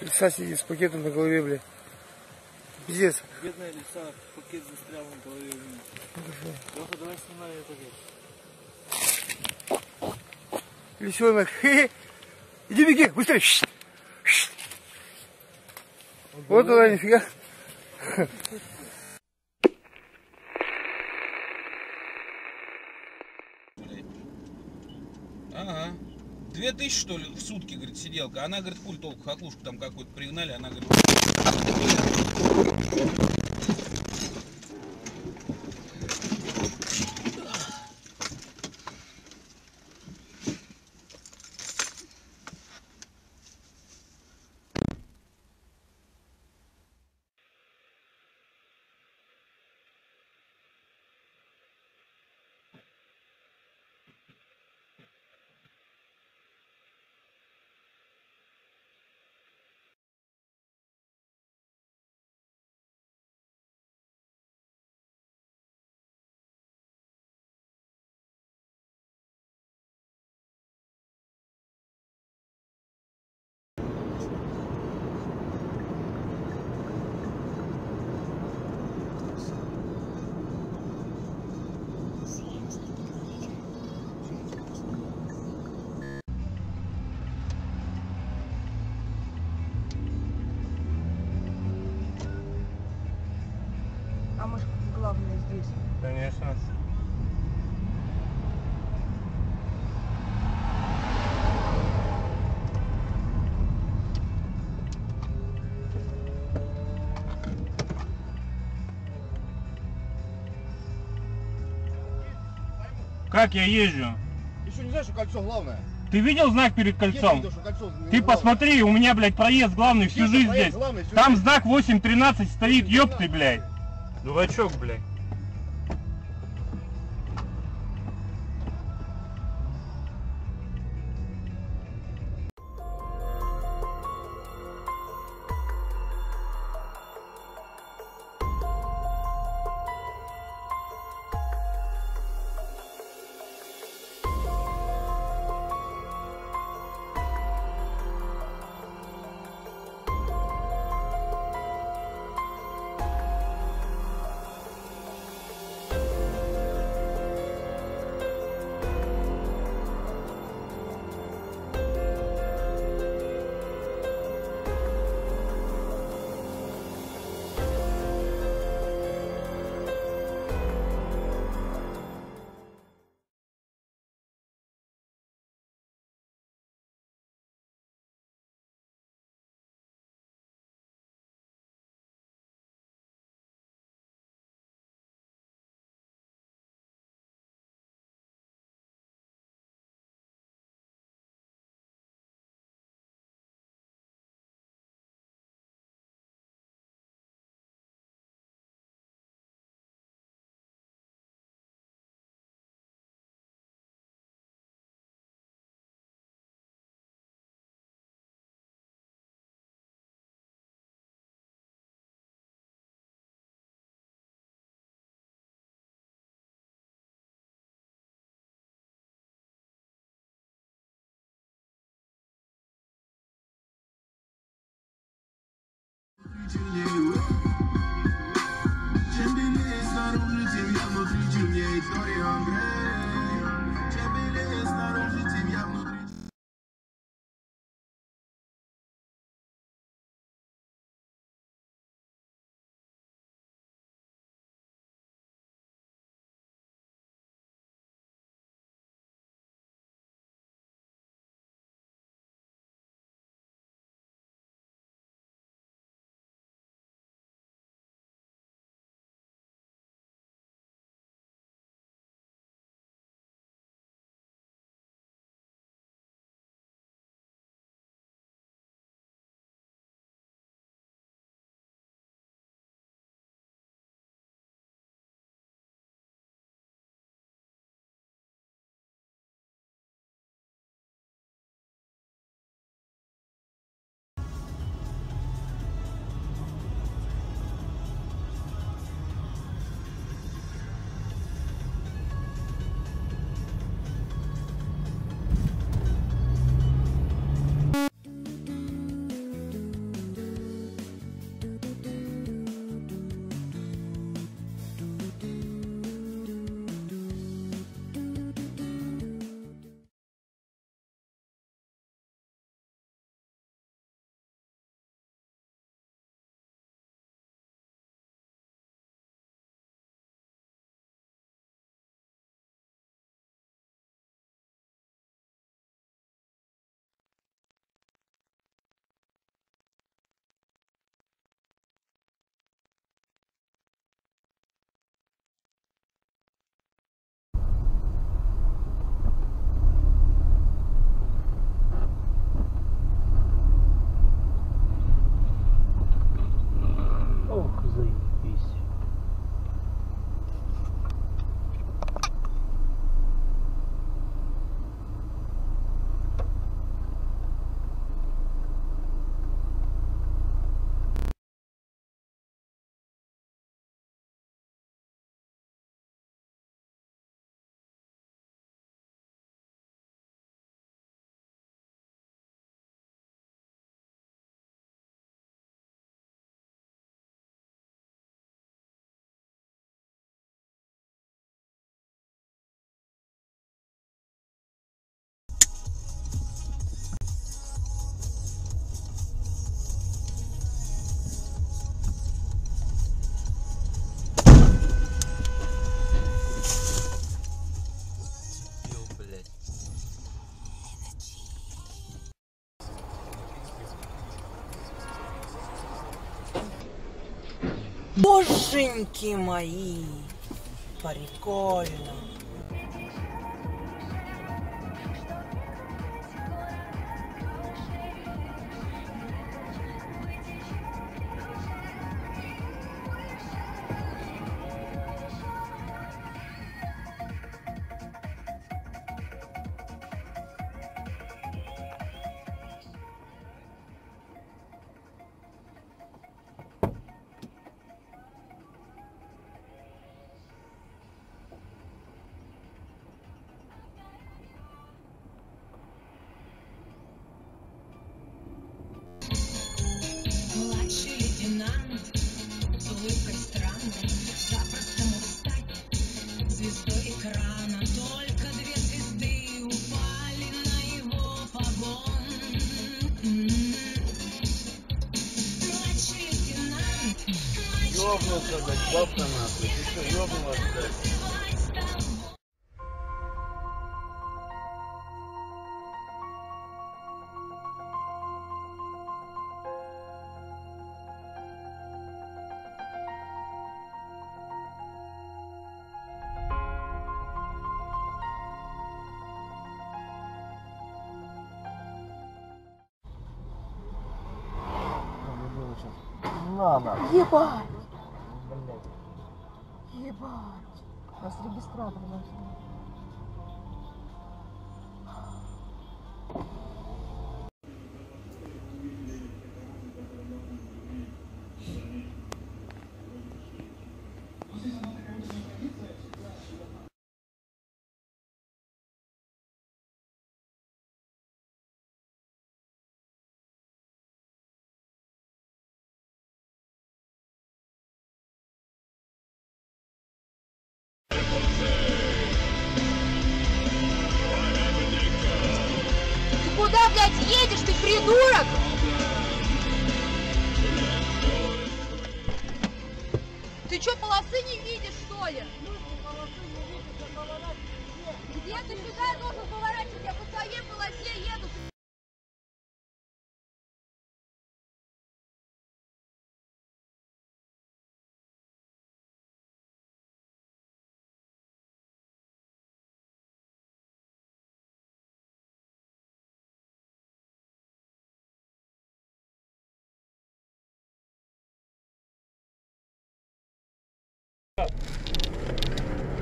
Лиса сидит с пакетом на голове, бля. Пиздец. Бедная лиса, пакет застрял на голове. Лёха, давай снимай этот пакет. Лисёнок. Иди беги, быстрее. Вот она, нифига. Ага. 2000, что ли, в сутки, говорит, сиделка. Она, говорит, хуй толку, хохлушку там какую-то пригнали, она, говорит... Главное здесь. Конечно. Как я езжу? Еще не знаешь, что кольцо главное. Ты видел знак перед кольцом? Видел, кольцо ты посмотри, у меня, блядь, проезд главный всю жизнь здесь. Главный, всю там жизнь. Знак 8.13 стоит, ёб ты, блядь. Дурачок, блядь. Боженьки мои, прикольно. Ёбнулся, блядь, бабка нахуй, ты что, ёбнулась, блядь? Ебать! Ебать! Сейчас регистратор должен. Куда, блядь, едешь ты, придурок? Ты чё, полосы не видишь, что ли? Где ты сюда должен поворачивать? Я по своей полосе еду.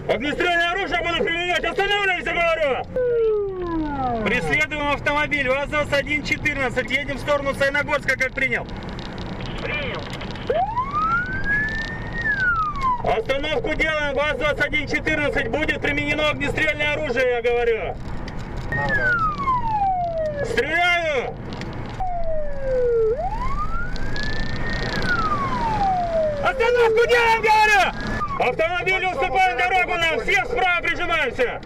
Огнестрельное оружие буду применять! Останавливайся, говорю! Преследуем автомобиль. ВАЗ-2114. Едем в сторону Сайногорска, как принял. Принял. Остановку делаем. ВАЗ-2114. Будет применено огнестрельное оружие, я говорю. Стреляю! Остановку делаем, говорю! Автомобили уступаем дорогу нам! Всех справа прижимаемся!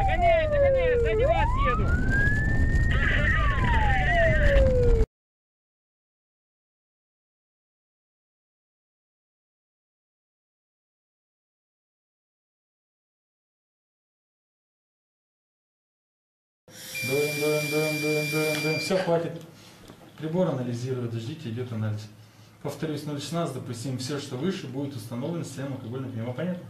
Догоняй, догоняй! Сзади вас еду! Дуем. Все, хватит. Прибор анализирует. Ждите, идет анализ. Повторюсь, 0,16, допустим, все, что выше, будет установлено системой алкогольного пива. Понятно?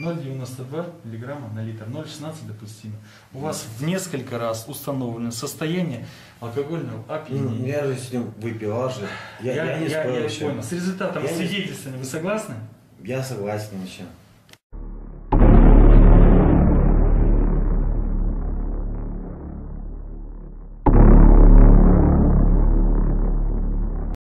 (0,92 мг/л). 0,16 допустимо. У вас в несколько раз установлено состояние алкогольного опьянения. Я же с ним выпила же. Я не спорю. С результатом свидетельствования вы согласны? Я согласен еще.